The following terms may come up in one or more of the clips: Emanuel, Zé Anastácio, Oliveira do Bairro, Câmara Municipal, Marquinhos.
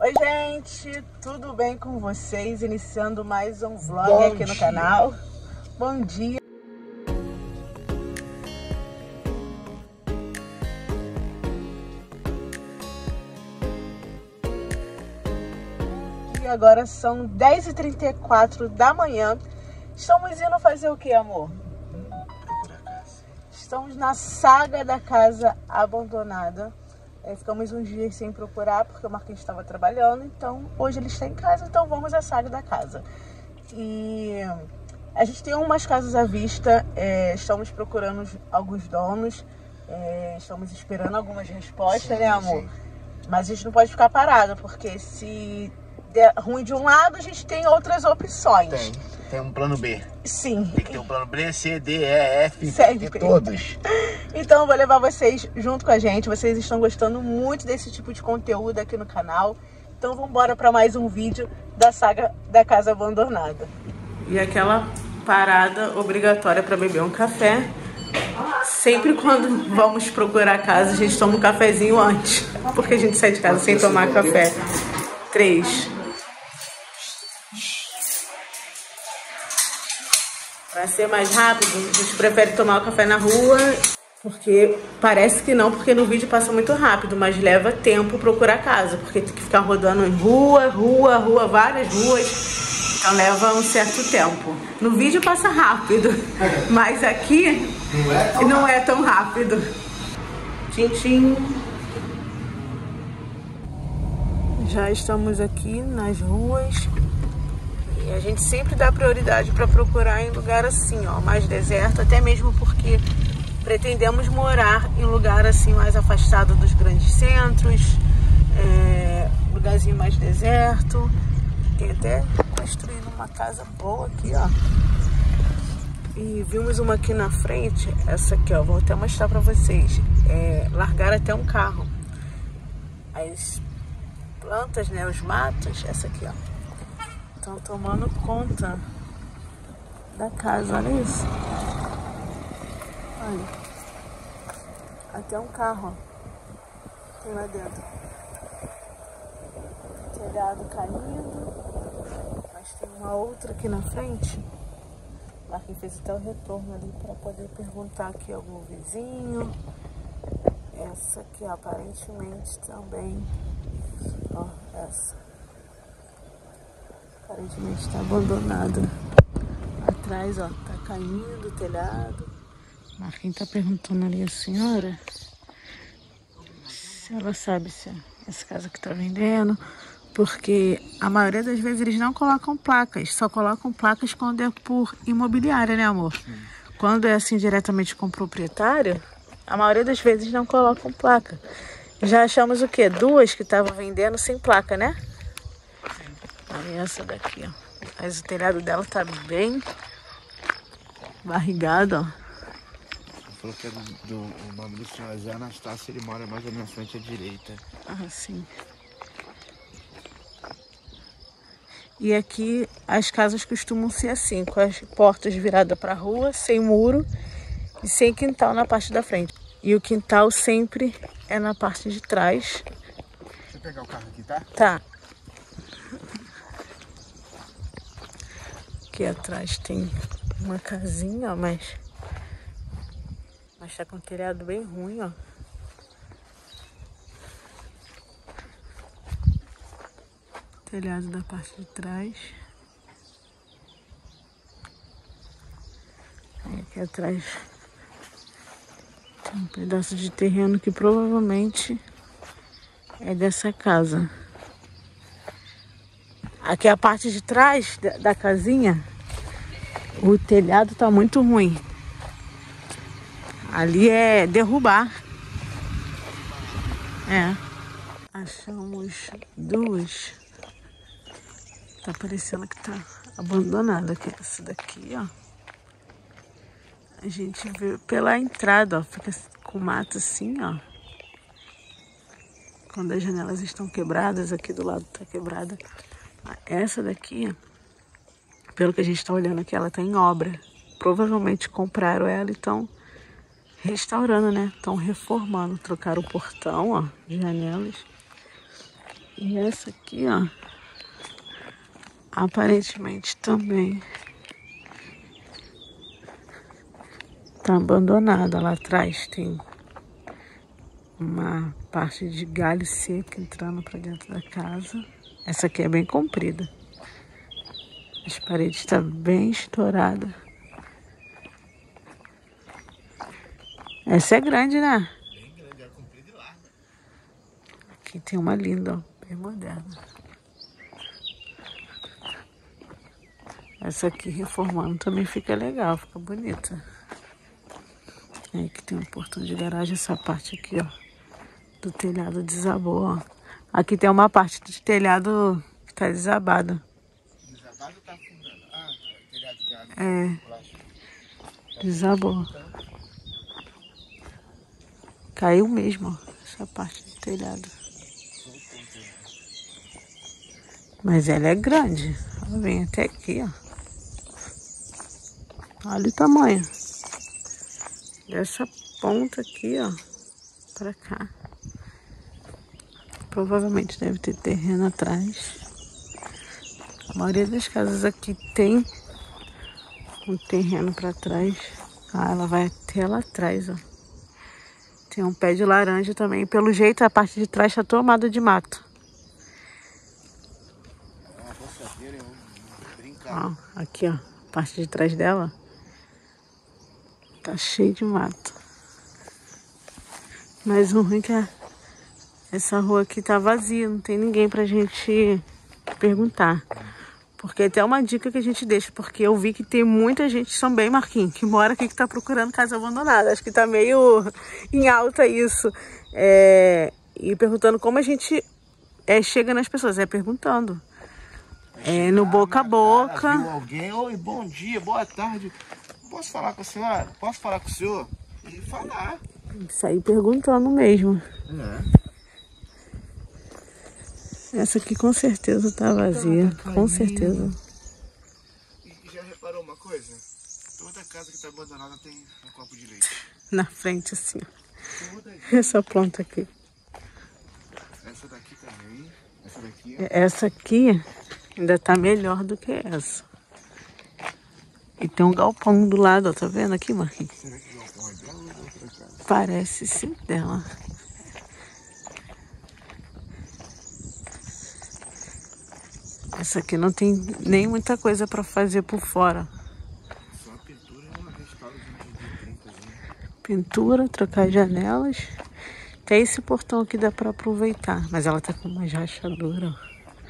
Oi gente, tudo bem com vocês? Iniciando mais um vlog aqui no canal. Bom dia! E agora são 10h34 da manhã. Estamos indo fazer o que, amor? Estamos na saga da casa abandonada. Ficamos uns dias sem procurar, porque o Marquinhos estava trabalhando, então hoje ele está em casa, então vamos à saga da casa. E a gente tem umas casas à vista, estamos procurando alguns donos, estamos esperando algumas respostas, sim, né amor? Sim. Mas a gente não pode ficar parado, porque se der ruim de um lado, a gente tem outras opções. Tem um plano B. Sim. Tem que ter um plano B, C, D, E, F, de todos. Então eu vou levar vocês junto com a gente. Vocês estão gostando muito desse tipo de conteúdo aqui no canal. Então vamos embora para mais um vídeo da saga da casa abandonada. E aquela parada obrigatória para beber um café. Sempre quando vamos procurar casa, a gente toma um cafezinho antes. Porque a gente sai de casa sem tomar café. 3. Para ser mais rápido, a gente prefere tomar o café na rua, porque parece que não, porque no vídeo passa muito rápido, mas leva tempo procurar casa, porque tem que ficar rodando em rua, várias ruas, então leva um certo tempo. No vídeo passa rápido, mas aqui não é tão rápido. Tchim, tchim. Já estamos aqui nas ruas. E a gente sempre dá prioridade para procurar em lugar assim, ó, mais deserto, até mesmo porque pretendemos morar em lugar assim mais afastado dos grandes centros, lugarzinho mais deserto. Tem até construindo uma casa boa aqui, ó. E vimos uma aqui na frente, essa aqui, ó, vou até mostrar para vocês. Largaram até um carro. As plantas, né, os matos, essa aqui, ó. Estão tomando conta da casa, olha isso. Olha. Até um carro, ó. Tem lá dentro. Telhado caído. Mas tem uma outra aqui na frente. O Marquinhos fez até o retorno ali para poder perguntar aqui algum vizinho. Essa aqui, ó, aparentemente também. Ó, essa. Aparentemente está abandonada. Atrás, ó, tá caindo o telhado. Marquinhos tá perguntando ali a senhora se ela sabe se é essa casa que tá vendendo, porque a maioria das vezes eles não colocam placas, só colocam placas quando é por imobiliária, né amor? Quando é assim diretamente com o proprietário, a maioria das vezes não colocam placa. Já achamos o quê? Duas que estavam vendendo sem placa, né? Essa daqui, ó. Mas o telhado dela tá bem barrigado, ó. Falou que é o nome do senhor Zé Anastácio, ele mora mais ou menos na frente à direita. Ah, sim. E aqui as casas costumam ser assim, com as portas viradas pra rua, sem muro e sem quintal na parte da frente. E o quintal sempre é na parte de trás. Deixa eu pegar o carro aqui, tá? Tá. Aqui atrás tem uma casinha, ó, mas tá com um telhado bem ruim, ó. Telhado da parte de trás. E aqui atrás tem um pedaço de terreno que provavelmente é dessa casa. Aqui a parte de trás da casinha, o telhado tá muito ruim. Ali é derrubar. É. Achamos duas. Tá parecendo que tá abandonada, que é essa daqui, ó. A gente vê pela entrada, ó, fica com mato assim, ó. Quando as janelas estão quebradas, aqui do lado tá quebrada. Essa daqui, pelo que a gente está olhando aqui, ela está em obra. Provavelmente compraram ela e estão restaurando, né? Estão reformando, trocaram o portão, ó, janelas. E essa aqui, ó, aparentemente também tá abandonada. Lá atrás tem uma parte de galho seco entrando para dentro da casa. Essa aqui é bem comprida. As paredes estão bem estouradas. Essa é grande, né? Bem grande, é comprida e larga. Aqui tem uma linda, ó, bem moderna. Essa aqui reformando também fica legal, fica bonita. Aí que tem um portão de garagem, essa parte aqui, ó, do telhado desabou, ó. Aqui tem uma parte do telhado que tá desabado. Desabado tá afundando. Ah, telhado de água. É. Desabou. Caiu mesmo, ó, essa parte do telhado. Mas ela é grande. Ela vem até aqui, ó. Olha o tamanho. Dessa ponta aqui, ó, pra cá. Provavelmente deve ter terreno atrás. A maioria das casas aqui tem um terreno pra trás. Ah, ela vai até lá atrás, ó. Tem um pé de laranja também. Pelo jeito, a parte de trás tá tomada de mato. É uma roçadeira, eu brincava. Ó, aqui, ó, a parte de trás dela tá cheio de mato. Mas o ruim que é... Essa rua aqui tá vazia, não tem ninguém pra gente perguntar. Porque até uma dica que a gente deixa, porque eu vi que tem muita gente, são bem Marquinhos, que mora aqui, que tá procurando casa abandonada. Acho que tá meio em alta isso. E perguntando como a gente chega nas pessoas, perguntando. No boca a boca. Viu alguém, oi, bom dia, boa tarde. Posso falar com a senhora? Posso falar com o senhor? E falar. Sair perguntando mesmo. Essa aqui com certeza tá vazia, tá com certeza. E já reparou uma coisa? Toda casa que tá abandonada tem um copo de leite. Na frente, assim. Essa planta aqui. Essa daqui também. Essa daqui, ó. Essa aqui ainda tá melhor do que essa. E tem um galpão do lado, ó. Tá vendo aqui, Marquinhos? Será que o galpão é dela ou da outra casa? Parece sim dela. Essa aqui não tem nem muita coisa para fazer por fora. Só a pintura e uma restauração de 30, né? Pintura, trocar janelas. Até esse portão aqui dá para aproveitar. Mas ela tá com uma rachadura.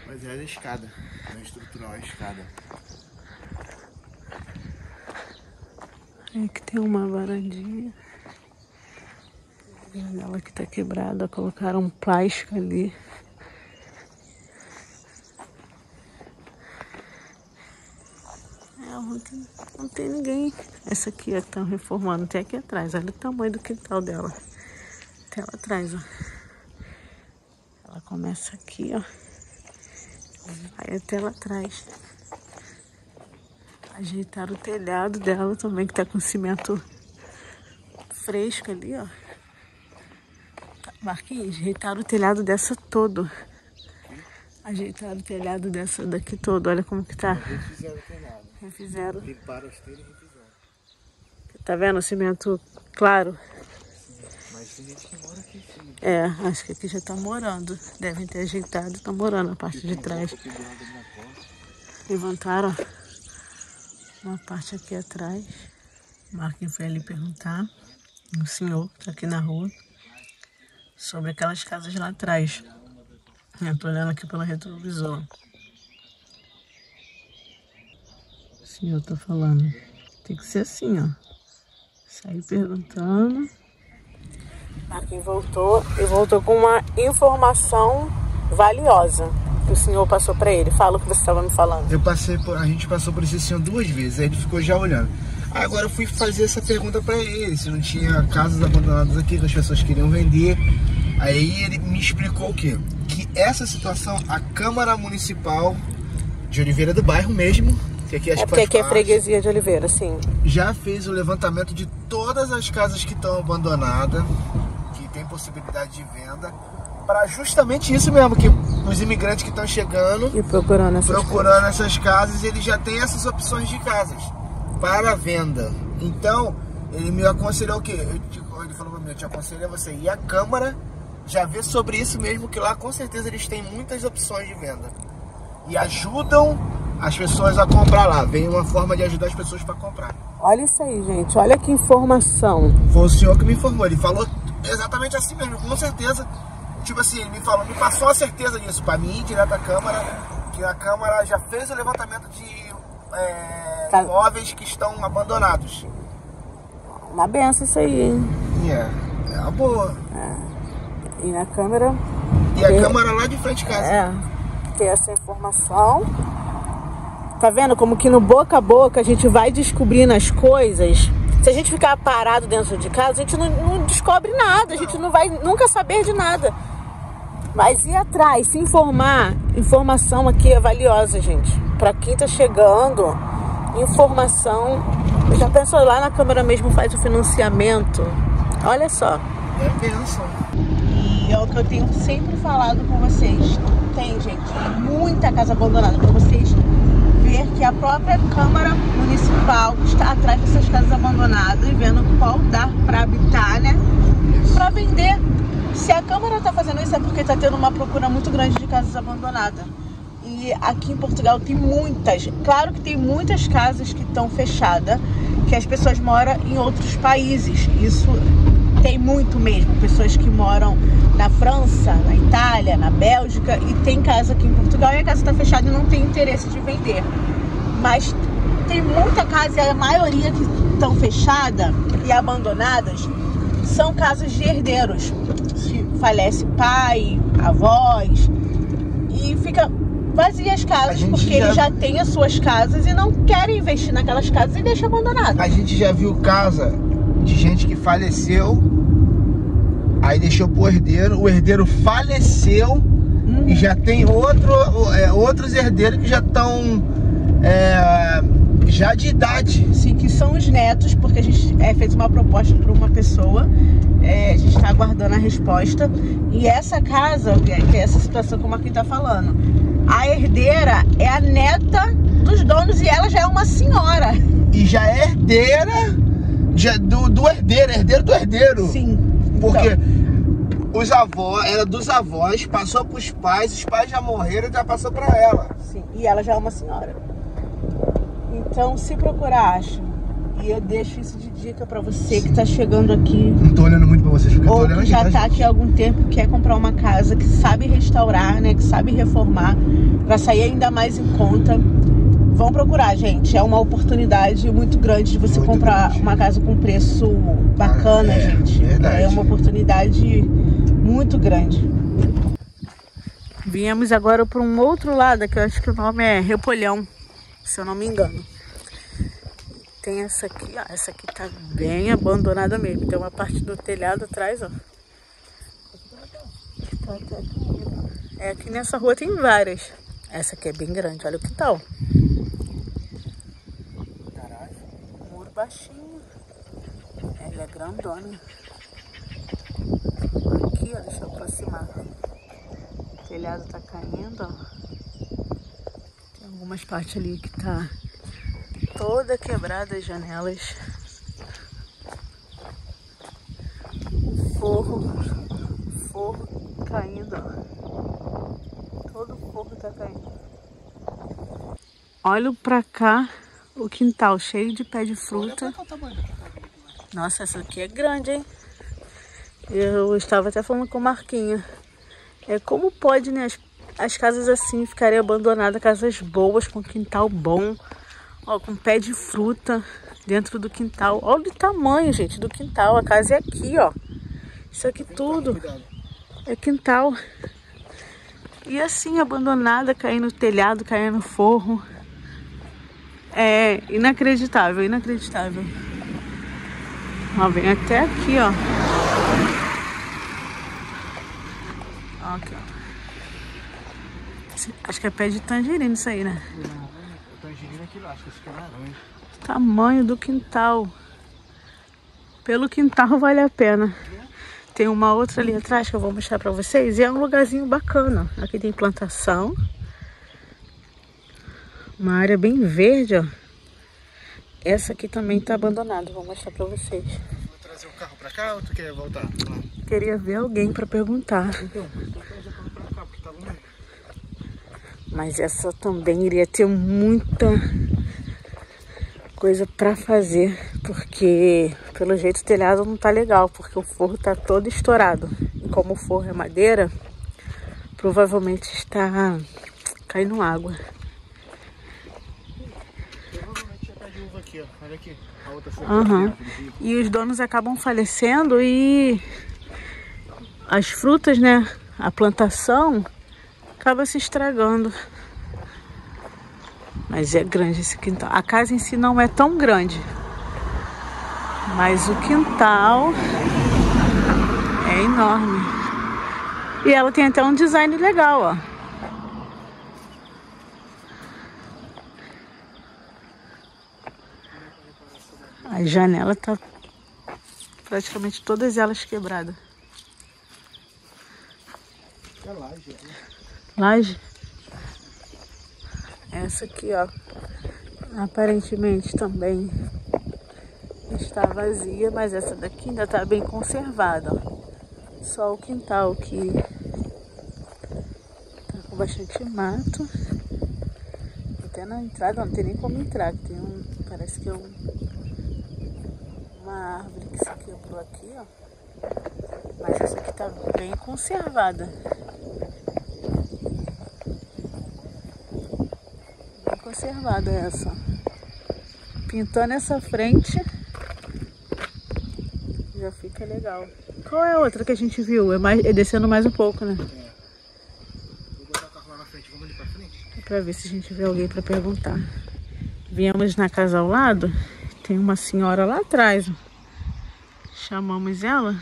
Mas é a escada. Não é estrutural, é a escada. É que tem uma varandinha. A janela que tá quebrada. Colocaram um plástico ali. Não tem ninguém. Essa aqui é que estão reformando. Tem aqui atrás. Olha o tamanho do quintal dela. Até lá atrás, ó. Ela começa aqui, ó. Vai até lá atrás. Ajeitaram o telhado dela também, que tá com cimento fresco ali, ó. Marquinhos, ajeitaram o telhado dessa todo. Ajeitaram o telhado dessa daqui todo. Olha como que tá. Refizeram o telhado. Refizeram. Limparam as telhas e refizeram. Tá vendo o cimento claro? Sim, mas tem gente que mora aqui em cima. É, acho que aqui já tá morando. Devem ter ajeitado e tá morando a parte de trás. Levantaram uma parte aqui atrás. O Marquinhos foi ali perguntar. Um senhor tá aqui na rua. Sobre aquelas casas lá atrás. Eu tô olhando aqui pelo retrovisor. O senhor tá falando. Tem que ser assim, ó. Saí perguntando. Marquinhos voltou e voltou com uma informação valiosa que o senhor passou pra ele. Fala o que você estava me falando. A gente passou por esse senhor duas vezes, aí ele ficou já olhando. Agora eu fui fazer essa pergunta pra ele, se não tinha casas abandonadas aqui que as pessoas queriam vender. Aí ele me explicou o quê? Que essa situação, a Câmara Municipal de Oliveira do Bairro mesmo, que aqui é porque aqui é freguesia de Oliveira, sim. Já fez o levantamento de todas as casas que estão abandonadas, que tem possibilidade de venda, para justamente isso mesmo, que os imigrantes que estão chegando e procurando essas casas, eles já têm essas opções de casas para venda. Então, ele me aconselhou o quê? Ele falou para mim, eu te aconselho a você ir à Câmara, já ver sobre isso mesmo, que lá com certeza eles têm muitas opções de venda. E ajudam as pessoas a comprar lá. Vem uma forma de ajudar as pessoas para comprar. Olha isso aí, gente. Olha que informação. Foi o senhor que me informou. Ele falou exatamente assim mesmo, com certeza. Tipo assim, ele me falou, me passou a certeza disso. Para mim, direto à Câmara, que a Câmara já fez o levantamento de imóveis que estão abandonados. Uma benção isso aí, hein? É uma boa. É. E na Câmara... E a Câmara lá de frente de casa. É. Ter essa informação. Tá vendo como que no boca a boca a gente vai descobrindo as coisas? Se a gente ficar parado dentro de casa, a gente não descobre nada, a gente não vai nunca saber de nada. Mas ir atrás, se informar, informação aqui é valiosa, gente. Pra quem tá chegando, informação. Já pensou lá na Câmara mesmo, faz o financiamento? Olha só. Eu penso. E é o que eu tenho sempre falado com vocês. Tem, gente, muita casa abandonada para vocês ver que a própria Câmara Municipal está atrás dessas casas abandonadas e vendo qual dá para habitar, né? Para vender. Se a Câmara está fazendo isso é porque está tendo uma procura muito grande de casas abandonadas. E aqui em Portugal tem muitas. Claro que tem muitas casas que estão fechadas, que as pessoas moram em outros países. Isso tem muito mesmo. Pessoas que moram na França, na Itália, na Bélgica, e tem casa aqui em Portugal e a casa está fechada e não tem interesse de vender. Mas tem muita casa, e a maioria que estão fechadas e abandonadas são casas de herdeiros, que falece pai, avós, e fica vazia as casas porque eles já têm as suas casas e não querem investir naquelas casas e deixam abandonadas. A gente já viu casa de gente que faleceu, aí deixou pro herdeiro, o herdeiro faleceu e já tem outros herdeiros que já estão já de idade. Sim, que são os netos, porque a gente fez uma proposta para uma pessoa, a gente está aguardando a resposta. E essa casa, que é essa situação como aqui está falando, a herdeira é a neta dos donos e ela já é uma senhora. E já é herdeira do herdeiro, herdeiro do herdeiro. Sim. Porque então, os avós, era dos avós, passou para os pais já morreram e já passou para ela. Sim, e ela já é uma senhora. Então, se procurar, acha. E eu deixo isso de dica para você que está chegando aqui. Não tô olhando muito para vocês, porque eu tô olhando que já tá aqui há algum tempo, quer comprar uma casa que sabe restaurar, né, que sabe reformar, para sair ainda mais em conta. Vão procurar, gente. É uma oportunidade muito grande de você comprar uma casa com preço bacana, gente. Verdade. É uma oportunidade muito grande. Viemos agora para um outro lado, que eu acho que o nome é Repolhão, se eu não me engano. Tem essa aqui, ó. Essa aqui tá bem abandonada mesmo. Tem uma parte do telhado atrás, ó. É, aqui nessa rua tem várias. Essa aqui é bem grande, olha o que tal. Baixinho, ela é grandona. Aqui, ó, deixa eu aproximar. O telhado tá caindo, ó. Tem algumas partes ali que tá toda quebrada, as janelas. O forro caindo, ó. Todo o forro tá caindo. Olha pra cá. O quintal cheio de pé de fruta. Nossa, essa aqui é grande, hein? Eu estava até falando com o Marquinhos. É como pode, né? As casas assim ficarem abandonadas. Casas boas, com quintal bom. Ó, com pé de fruta dentro do quintal. Olha o tamanho, gente, do quintal. A casa é aqui, ó. Isso aqui tudo é quintal. E assim, abandonada, caindo no telhado, caindo no forro. É inacreditável, inacreditável. Ó, vem até aqui, ó. Ó, aqui, ó. Acho que é pé de tangerina isso aí, né? Tangerina é aquilo, acho que isso é laranja. Tamanho do quintal. Pelo quintal vale a pena. Tem uma outra ali atrás que eu vou mostrar pra vocês. E é um lugarzinho bacana. Aqui tem plantação. Uma área bem verde, ó. Essa aqui também tá abandonada. Vou mostrar pra vocês. Vou trazer o carro pra cá ou tu quer voltar? Lá. Queria ver alguém pra perguntar. Então, eu já vou pra cá, porque tá longe. Mas essa também iria ter muita coisa pra fazer, porque pelo jeito o telhado não tá legal, porque o forro tá todo estourado. E como o forro é madeira, provavelmente está caindo água. Provavelmente já tá de uva aqui, ó. Olha aqui, a outra folha. Uhum. E os donos acabam falecendo e as frutas, né, a plantação acaba se estragando. Mas é grande esse quintal. A casa em si não é tão grande, mas o quintal é enorme. E ela tem até um design legal, ó. A janela tá praticamente todas elas quebradas. É laje, né? Laje? Essa aqui, ó, aparentemente também está vazia, mas essa daqui ainda está bem conservada, ó. Só o quintal que tá com bastante mato. Até na entrada, não tem nem como entrar, tem um, parece que é uma árvore que se quebrou aqui, ó. Mas essa aqui tá bem conservada. Observada essa, pintando essa frente já fica legal. Qual é a outra que a gente viu? É descendo mais um pouco, né? É. Vou botar o carro lá na frente. Vamos ali pra frente? É pra ver se a gente vê alguém pra perguntar. Viemos na casa ao lado, tem uma senhora lá atrás. Chamamos ela.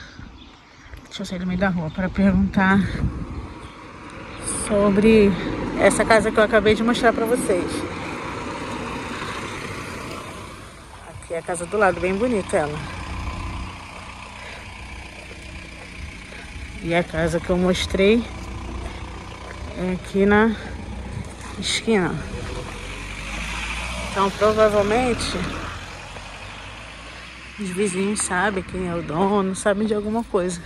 Deixa eu sair do meio da rua pra perguntar sobre essa casa que eu acabei de mostrar pra vocês. É a casa do lado, bem bonita ela. E a casa que eu mostrei é aqui na esquina. Então provavelmente os vizinhos sabem quem é o dono, sabem de alguma coisa.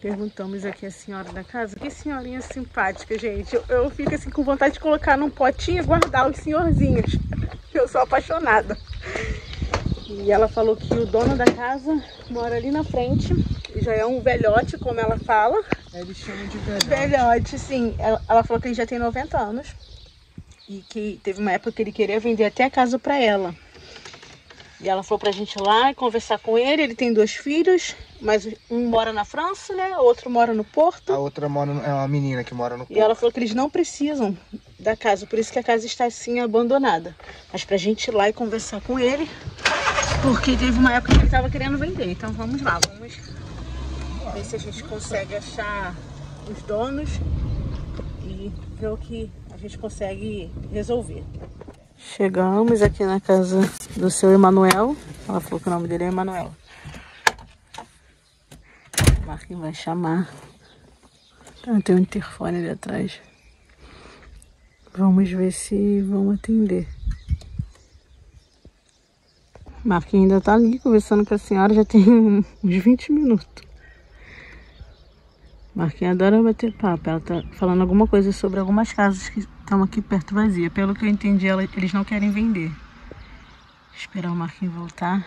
Perguntamos aqui a senhora da casa. Que senhorinha simpática, gente. Eu fico assim com vontade de colocar num potinho e guardar os senhorzinhos. Eu sou apaixonada. E ela falou que o dono da casa mora ali na frente. Já é um velhote, como ela fala. Eles chamam de velhote. Velhote, sim. Ela falou que ele já tem 90 anos. E que teve uma época que ele queria vender até a casa pra ela. E ela falou pra gente ir lá e conversar com ele. Ele tem dois filhos, mas um mora na França, né? O outro mora no Porto. A outra mora é uma menina que mora no Porto. E ela falou que eles não precisam da casa, por isso que a casa está assim abandonada. Mas pra gente ir lá e conversar com ele, porque teve uma época que ele estava querendo vender. Então vamos lá, vamos ver se a gente consegue achar os donos e ver o que a gente consegue resolver. Chegamos aqui na casa do seu Emanuel. Ela falou que o nome dele é Emanuel. O Marquinhos vai chamar. Tem um interfone ali atrás. Vamos ver se vão atender. O Marquinhos ainda tá ali conversando com a senhora, já tem uns 20 minutos. O Marquinhos adora bater papo. Ela tá falando alguma coisa sobre algumas casas que estão aqui perto vazia. Pelo que eu entendi, eles não querem vender. Vou esperar o Marquinhos voltar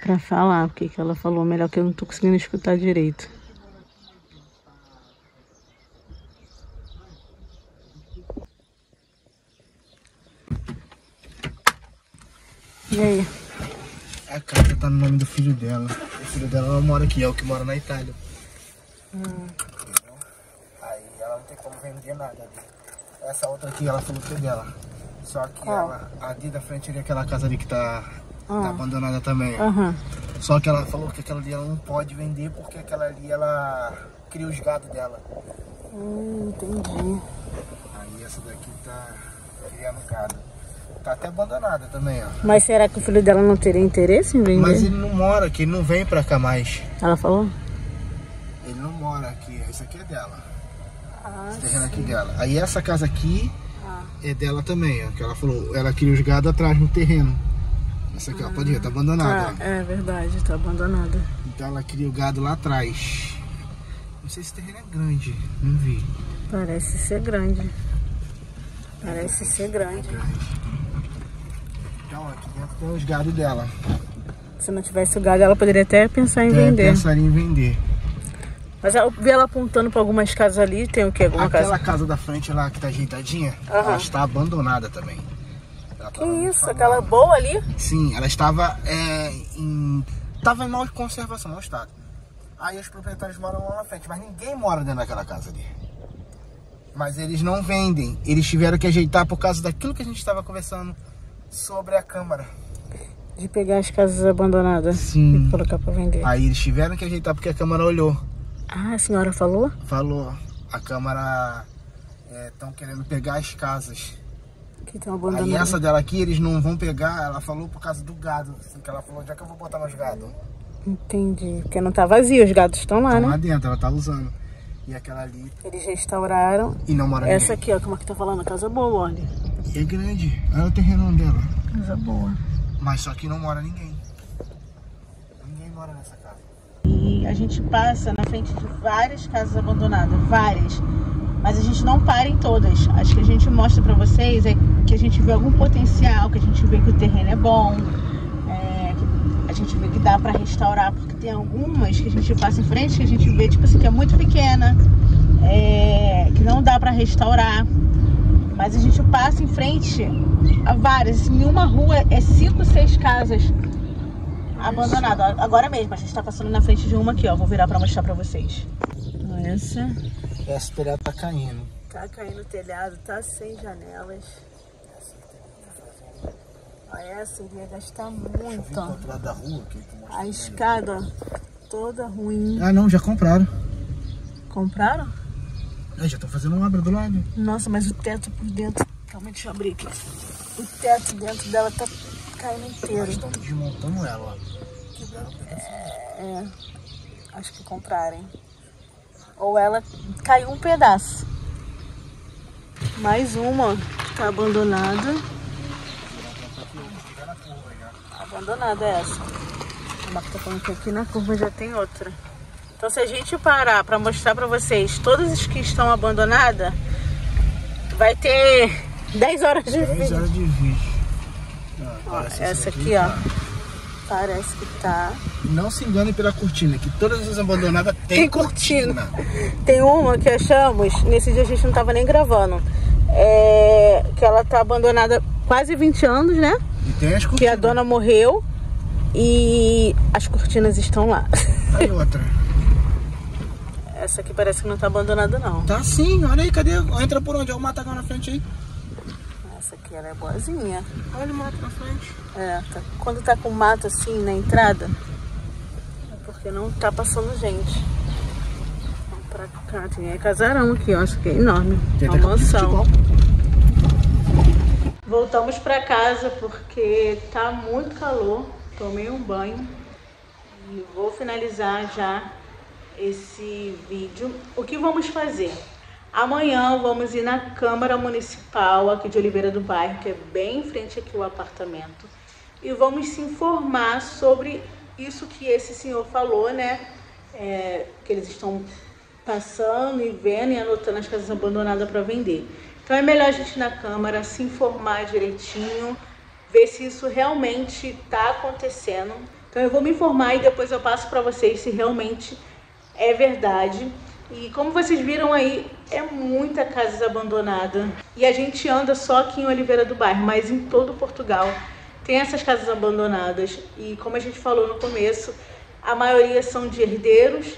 pra falar o que ela falou. Melhor que eu não tô conseguindo escutar direito. E aí? A casa tá no nome do filho dela. O filho dela ela mora aqui, é o que mora na Itália. Aí ela não tem como vender nada ali. Essa outra aqui, ela falou que é dela. Só que ela, ali da frente ali é aquela casa ali que tá abandonada também. Só que ela falou que aquela ali ela não pode vender porque aquela ali ela cria os gados dela. Entendi. Aí essa daqui tá criando gado. Tá até abandonada também, ó. Mas será que o filho dela não teria interesse em vender? Mas ele não mora aqui, ele não vem pra cá mais. Ela falou? Ele não mora aqui, essa aqui é dela. Ah, esse terreno aqui é dela. Aí essa casa aqui é dela também, ó. Que ela falou, ela queria os gado atrás no terreno. Essa aqui, ó, pode ver, tá abandonada. Tá, é verdade, tá abandonada. Então ela queria o gado lá atrás. Não sei se esse terreno é grande, não vi. Parece ser grande. Parece ser grande. Então, aqui dentro tem os galhos dela. Se não tivesse o galho, ela poderia até pensar em vender. Pensaria em vender. Mas eu vi ela apontando para algumas casas ali, tem o quê? Alguma aquela casa da frente lá que tá ajeitadinha, ela está abandonada também. Ela que isso? Aquela boa ali? Sim, ela estava em mal de conservação, mau estado. Aí os proprietários moram lá na frente, mas ninguém mora dentro daquela casa ali. Mas eles não vendem, eles tiveram que ajeitar por causa daquilo que a gente estava conversando sobre a Câmara. De pegar as casas abandonadas. Sim. E colocar para vender. Aí eles tiveram que ajeitar porque a Câmara olhou. Ah, a senhora falou? Falou. A Câmara estão querendo pegar as casas que estão abandonadas. Aí essa dela aqui eles não vão pegar, ela falou por causa do gado. Assim, que ela falou, já que eu vou botar mais gado. Entendi, porque não tá vazio, os gados estão lá, né? Lá dentro, ela tá usando. E aquela ali. Eles restauraram. E não mora essa ninguém. Aqui, ó, como é que tá falando? Casa boa, olha. É grande. Olha o terreno dela. Casa boa. Mas só que não mora ninguém. Ninguém mora nessa casa. E a gente passa na frente de várias casas abandonadas. Várias. Mas a gente não para em todas. Acho que a gente mostra pra vocês é que a gente vê algum potencial, que a gente vê que o terreno é bom. A gente vê que dá pra restaurar, porque tem algumas que a gente passa em frente que a gente vê, tipo assim, que é muito pequena, que não dá pra restaurar, mas a gente passa em frente a várias, assim, em uma rua é 5, 6 casas abandonadas. Agora mesmo, a gente tá passando na frente de uma aqui, ó, vou virar pra mostrar pra vocês. Essa telhada tá caindo. Tá caindo o telhado, tá sem janelas. Essa iria gastar muito, ó. Da rua, que a escada toda ruim. Ah, não, já compraram. Compraram? É, já estão fazendo uma obra do lado. Nossa, mas o teto por dentro... Calma, deixa eu abrir aqui. O teto dentro dela tá caindo inteiro. Estão desmontando ela, ó. Acho que compraram, hein? Ou ela caiu um pedaço. Mais uma que tá abandonada. Abandonada essa. Mas tá falando que aqui na curva já tem outra. Então se a gente parar para mostrar para vocês todas as que estão abandonadas, vai ter 10 horas de vídeo. 10 horas de vídeo. Ah, ó, essa aqui, ó. Tá. Parece que tá. Não se engane pela cortina, que todas as abandonadas tem cortina. Tem uma que achamos, nesse dia a gente não tava nem gravando, que ela tá abandonada quase 20 anos, né? E tem as cortinas. Que a dona morreu e as cortinas estão lá. Aí outra. Essa aqui parece que não tá abandonada, não. Tá sim, olha aí, cadê? Entra por onde? Olha o matagão na frente aí. Essa aqui, ela é boazinha. Olha o mato na frente. Tá. Quando tá com mato assim na entrada, é porque não tá passando gente. Vamos pra cá, tem casarão aqui, ó. Isso aqui é enorme. É uma mansão. Voltamos para casa porque tá muito calor, tomei um banho e vou finalizar já esse vídeo. O que vamos fazer? Amanhã vamos ir na Câmara Municipal aqui de Oliveira do Bairro, que é bem em frente aqui o apartamento, e vamos se informar sobre isso que esse senhor falou, né? Que eles estão passando e vendo e anotando as casas abandonadas para vender. Então é melhor a gente ir na Câmara, se informar direitinho, ver se isso realmente está acontecendo. Então eu vou me informar e depois eu passo para vocês se realmente é verdade. E como vocês viram aí, é muita casa abandonada. E a gente anda só aqui em Oliveira do Bairro, mas em todo Portugal tem essas casas abandonadas. E como a gente falou no começo, a maioria são de herdeiros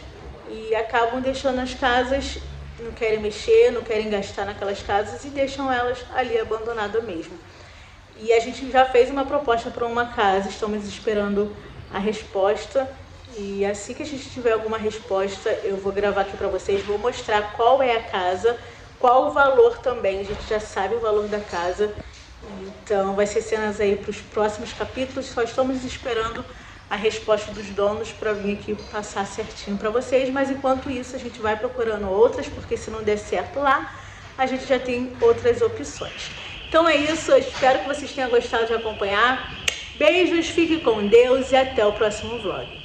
e acabam deixando as casas... Não querem mexer, não querem gastar naquelas casas e deixam elas ali abandonadas mesmo. E a gente já fez uma proposta para uma casa, estamos esperando a resposta. E assim que a gente tiver alguma resposta, eu vou gravar aqui para vocês, vou mostrar qual é a casa, qual o valor também. A gente já sabe o valor da casa Então, vai ser cenas aí para os próximos capítulos. Só estamos esperando a resposta dos donos para vir aqui passar certinho para vocês. Mas, enquanto isso, a gente vai procurando outras, porque se não der certo lá, a gente já tem outras opções. Então é isso. Eu espero que vocês tenham gostado de acompanhar. Beijos, fiquem com Deus e até o próximo vlog.